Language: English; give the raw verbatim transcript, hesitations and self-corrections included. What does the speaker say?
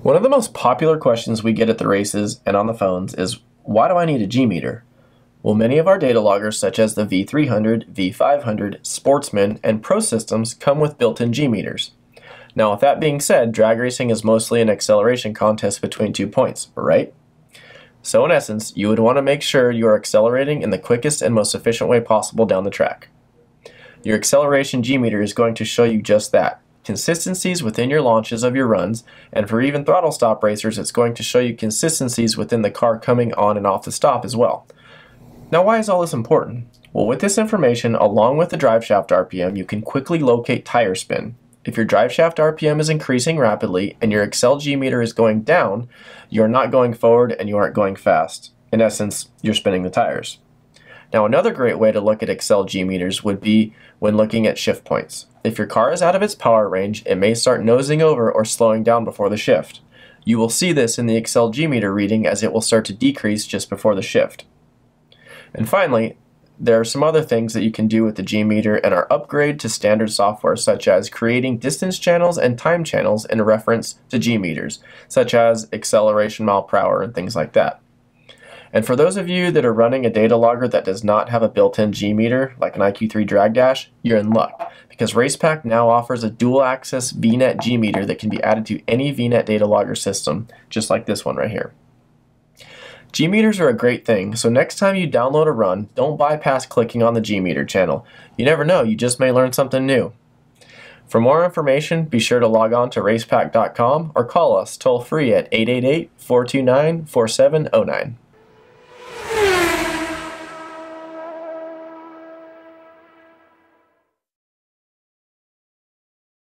One of the most popular questions we get at the races and on the phones is, why do I need a G-meter? Well, many of our data loggers such as the V three hundred, V five hundred, Sportsman, and Pro Systems come with built-in G-meters. Now with that being said, drag racing is mostly an acceleration contest between two points, right? So in essence, you would want to make sure you are accelerating in the quickest and most efficient way possible down the track. Your acceleration G-meter is going to show you just that. Consistencies within your launches of your runs, and for even throttle stop racers, it's going to show you consistencies within the car coming on and off the stop as well. Now why is all this important? Well, with this information, along with the driveshaft R P M, you can quickly locate tire spin. If your driveshaft R P M is increasing rapidly and your X L G meter is going down, you're not going forward and you aren't going fast. In essence, you're spinning the tires. Now another great way to look at X L G meters would be when looking at shift points. If your car is out of its power range, it may start nosing over or slowing down before the shift. You will see this in the X L G meter reading as it will start to decrease just before the shift. And finally, there are some other things that you can do with the G-meter and our upgrade to standard software, such as creating distance channels and time channels in reference to G-meters, such as acceleration mile per hour and things like that. And for those of you that are running a data logger that does not have a built-in G-meter, like an I Q three drag dash, you're in luck, because Racepak now offers a dual-access VNet G-meter that can be added to any VNet data logger system, just like this one right here. G-meters are a great thing, so next time you download a run, don't bypass clicking on the G-meter channel. You never know, you just may learn something new. For more information, be sure to log on to racepak dot com or call us toll-free at eight eight eight, four two nine, four seven zero nine.